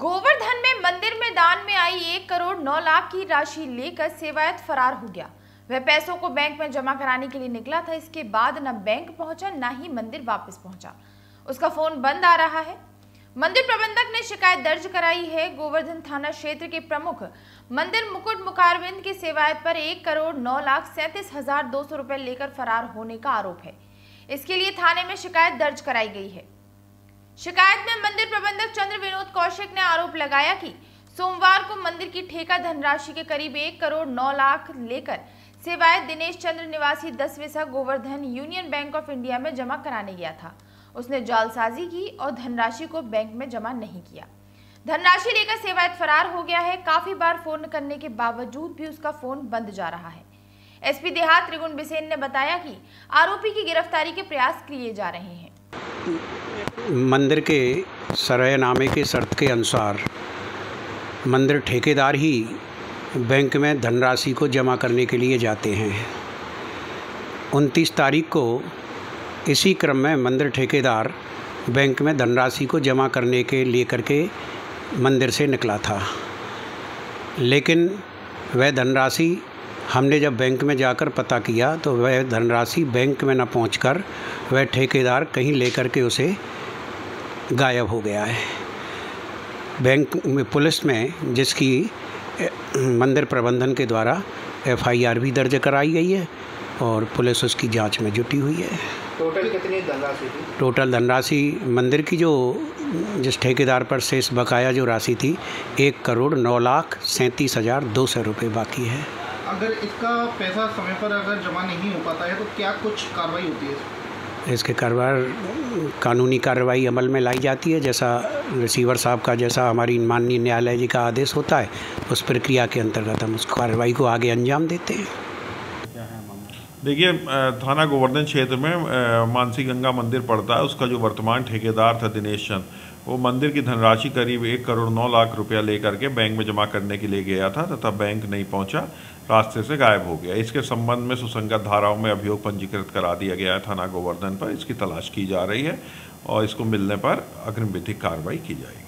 गोवर्धन में मंदिर में दान में आई 1 करोड़ 9 लाख की राशि लेकर सेवायत फरार हो गया। वह पैसों को बैंक में जमा कराने के लिए निकला था। इसके बाद न बैंक पहुंचा न ही मंदिर वापस पहुंचा। उसका फोन बंद आ रहा है। मंदिर प्रबंधक ने शिकायत दर्ज कराई है। गोवर्धन थाना क्षेत्र के प्रमुख मंदिर मुकुट मुखारबिंद की सेवायत पर 1 करोड़ 9 लाख 37,200 रुपए लेकर फरार होने का आरोप है। इसके लिए थाने में शिकायत दर्ज कराई गई है। शिकायत में मंदिर प्रबंधक चंद्र विनोद कौशिक ने आरोप लगाया कि सोमवार को मंदिर की ठेका धनराशि के करीब 1 करोड़ 9 लाख लेकर सेवायत दिनेश चंद्र निवासी 10वें सह Govardhan union bank of India में जमा कराने गया था। उसने जालसाजी की और धनराशि को बैंक में जमा नहीं किया। धनराशि लेकर सेवायत फरार हो गया है। काफी बार फोन करने के बावजूद भी उसका फोन बंद जा रहा है। एसपी देहात त्रिगुण बिसेन ने बताया कि आरोपी की गिरफ्तारी के प्रयास किए जा रहे हैं। मंदिर के सरयनामे के शर्त के अनुसार मंदिर ठेकेदार ही बैंक में धनराशि को जमा करने के लिए जाते हैं। 29 तारीख को इसी क्रम में मंदिर ठेकेदार बैंक में धनराशि को जमा करने के लिए करके मंदिर से निकला था, लेकिन वह धनराशि हमने जब बैंक में जाकर पता किया तो वह धनराशि बैंक में न पहुंचकर वह ठेकेदार कहीं लेकर के उसे गायब हो गया है। बैंक में पुलिस में जिसकी मंदिर प्रबंधन के द्वारा एफआईआर भी दर्ज कराई गई है और पुलिस उसकी जांच में जुटी हुई है। टोटल कितनी धनराशि थी? टोटल धनराशि मंदिर की जो जिस ठेकेदार पर शेष बकाया जो राशि थी 1 करोड़ 9 लाख 37,200 रुपये बाकी है। अगर इसका पैसा समय पर अगर जमा नहीं हो पाता है तो क्या कुछ कार्रवाई होती है? इसके कारोबार कानूनी कार्रवाई अमल में लाई जाती है। जैसा रिसीवर साहब का जैसा हमारी माननीय न्यायालय जी का आदेश होता है उस प्रक्रिया के अंतर्गत हम उस कार्रवाई को आगे अंजाम देते हैं। देखिए, थाना गोवर्धन क्षेत्र में मानसी गंगा मंदिर पड़ता है। उसका जो वर्तमान ठेकेदार था दिनेश चंद्र, वो मंदिर की धनराशि करीब 1 करोड़ 9 लाख रुपया लेकर के बैंक में जमा करने के लिए गया था तथा बैंक नहीं पहुंचा, रास्ते से गायब हो गया। इसके संबंध में सुसंगत धाराओं में अभियोग पंजीकृत करा दिया गया है थाना गोवर्धन पर। इसकी तलाश की जा रही है और इसको मिलने पर अग्रिम विधिक कार्रवाई की जाएगी।